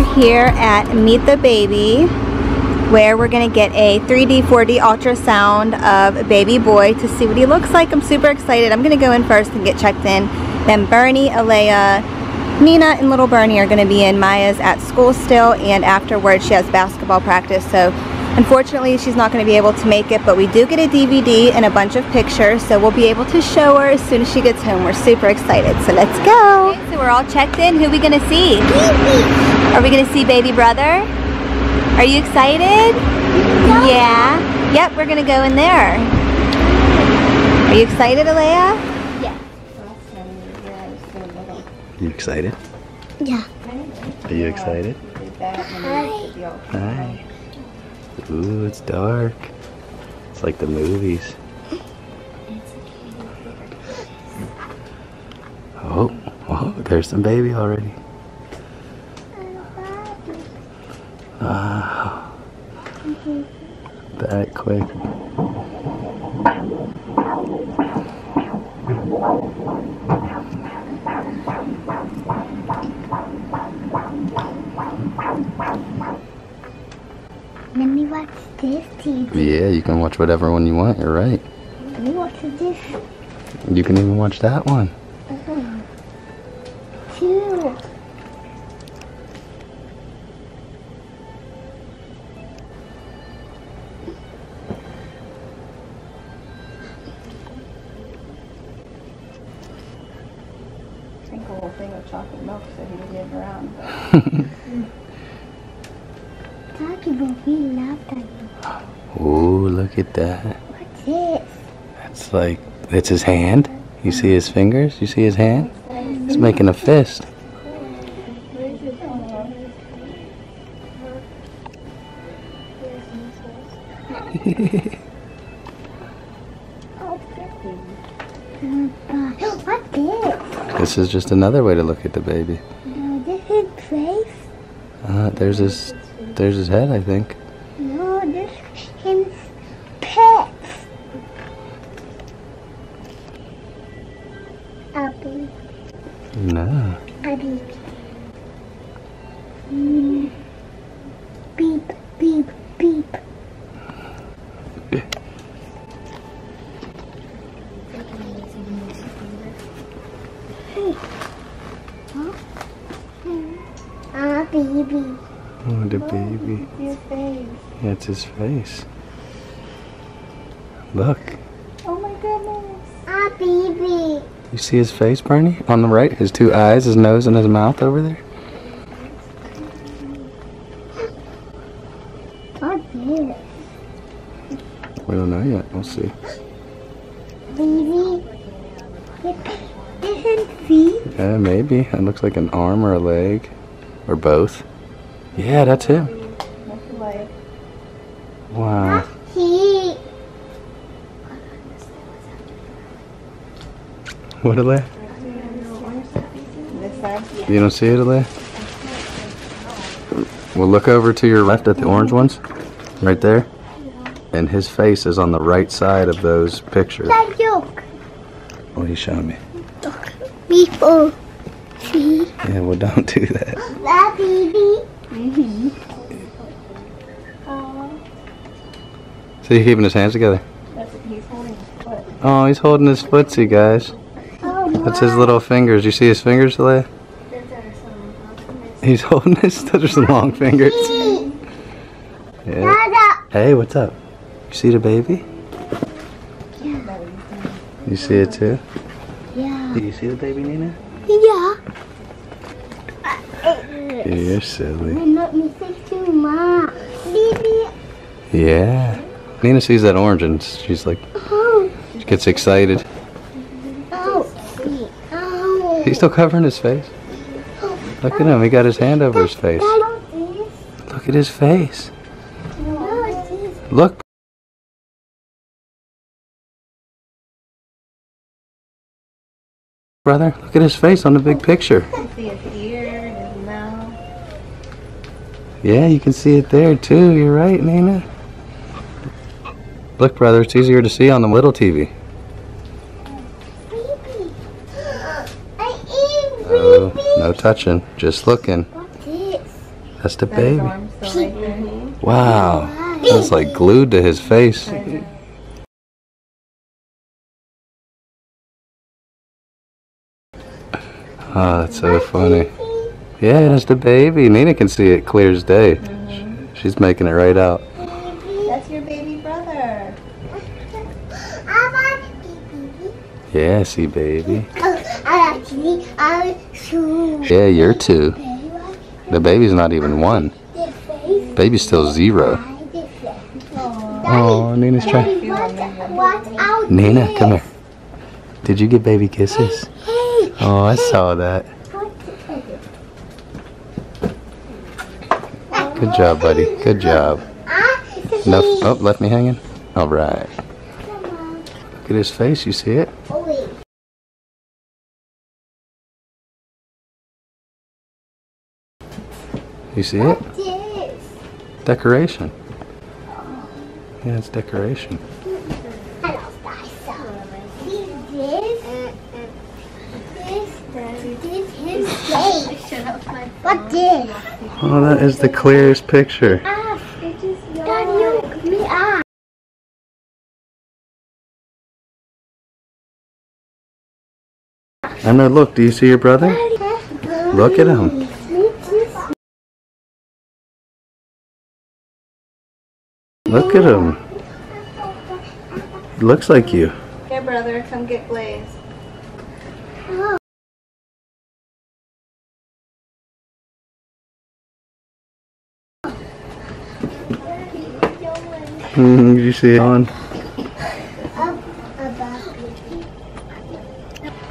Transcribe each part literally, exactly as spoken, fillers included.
are here at Meet the Baby, where we're gonna get a three D, four D ultrasound of baby boy to see what he looks like. I'm super excited. I'm gonna go in first and get checked in. Then Bernie, Alayah, Nina, and little Bernie are gonna be in. Maya's at school still, and afterwards she has basketball practice, so unfortunately she's not gonna be able to make it, but we do get a D V D and a bunch of pictures, so we'll be able to show her as soon as she gets home. We're super excited, so let's go. Okay, so we're all checked in. Who are we gonna see? Baby. Are we gonna see baby brother? Are you excited? No. Yeah. Yep, we're gonna go in there. Are you excited, Alayah? Yeah. You excited? Yeah. Are you excited? Hi. Hi. Ooh, it's dark. It's like the movies. Oh, oh, there's some baby already. Ah, that quick. Let me watch this T V. Yeah, you can watch whatever one you want, you're right. Let me watch this. You can even watch that one. Uh-huh. Two. Drink a whole thing of chocolate milk so he can get around. Doggy boy, we love doggy. Oh, look at that. What's this? That's like, it's his hand. You see his fingers? You see his hand? He's making a fist. This is just another way to look at the baby. No, this is place. Uh, there's his, there's his head, I think. No, this is his pets. Abby. No. Abby. Mm. Beep, beep, beep. Baby. Oh, the baby. It's your face. Yeah, it's his face. Look. Oh my goodness. Ah, baby. You see his face, Bernie? On the right, his two eyes, his nose, and his mouth over there. What's this? We don't know yet. We'll see. Baby. This is feet. Yeah, maybe. It looks like an arm or a leg. Or both. Yeah, that's him. Wow. What, Alayah? You don't see it, Alayah? Well, look over to your left at the orange ones. Right there. And his face is on the right side of those pictures. What are you showing me? People. Yeah, well, don't do that. That baby. Mm-hmm. So you're keeping his hands together? That's, he's holding his foot. Oh, he's holding his footsie, guys. Oh, wow. That's his little fingers. You see his fingers, Alayah? He's holding his, those are long fingers. Yeah. Hey, what's up? You see the baby? Yeah. You see it too? Yeah. Do you see the baby, Nina? Yeah. You're silly. Yeah. Nina sees that orange and she's like, oh. She gets excited. Oh. Oh. He's still covering his face. Look at him. He got his hand over his face. Look at his face. Look. Brother, look at his face on the big picture. You can see his ear, his mouth. Yeah, you can see it there too. You're right, Nina. Look, brother, it's easier to see on the little T V. Baby. I am baby. Oh, no touching, just looking. What's this? That's the baby. That's the arm, so wow. That's like glued to his face. Oh, that's so funny. Yeah, that's the baby. Nina can see it clear as day. Mm-hmm. She's making it right out. That's your baby brother. Yeah, see, baby. Yeah, you're two. The baby's not even one. Baby's still zero. Oh, Nina's trying. Nina, come here. Did you get baby kisses? Oh, I saw that. Good job, buddy. Good job. Enough. Oh, left me hanging. All right. Look at his face. You see it? You see it? Decoration. Yeah, it's decoration. What did? Oh, that is the clearest picture. And now look, do you see your brother? Look at him. Look at him. He looks like you. Hey, brother, come get Blaze. Mm-hmm. Did you see it on?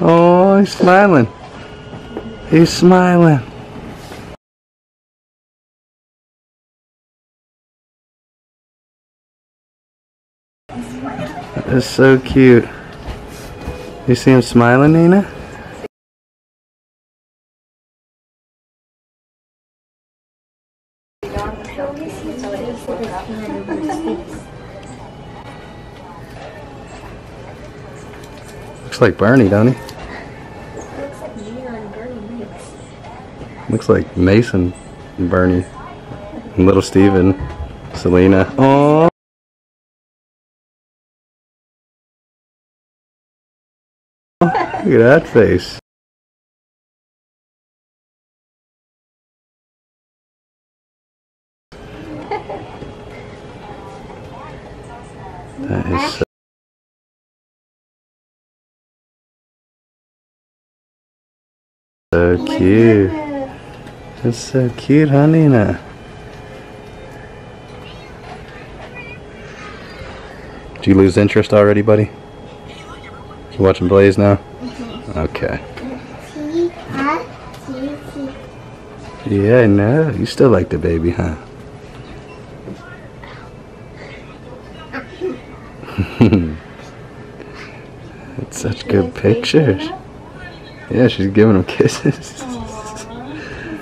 Oh, he's smiling. He's smiling. That's so cute. You see him smiling, Nina? Looks like Bernie, don't he? Looks like Nina and Bernie mixed. Looks like Mason and Bernie. And little Steven. Selena. Oh. Look at that face. That is so. So cute. That's so cute, huh, Nina? Did you lose interest already, buddy? You watching Blaze now? Mm-hmm. Okay. Yeah, I know. You still like the baby, huh? That's such good pictures. Yeah, she's giving him kisses. Aww, you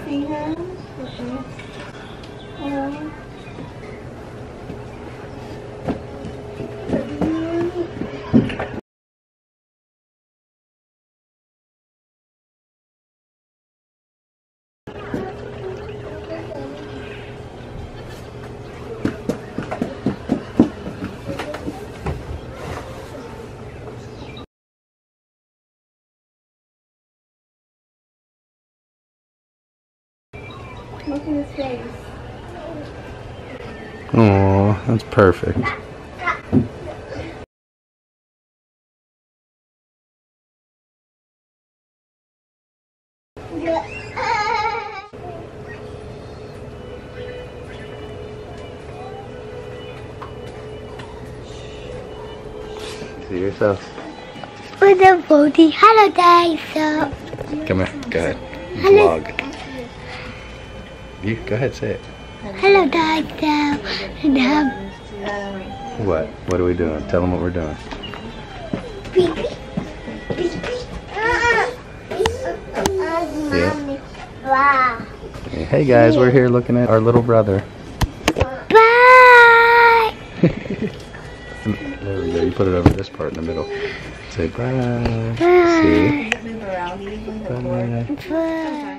see him? Mm-hmm. Yeah. Look at his face. Aww, that's perfect. See yourself. With a booty. Hello, guys. Come here. Go ahead. Hello. Vlog. You go ahead, say it. Hello, guys. What? What are we doing? Tell them what we're doing. Yeah. Hey guys, we're here looking at our little brother. Bye. There we go. You put it over this part in the middle. Say bye. Bye. See? Bye. Bye.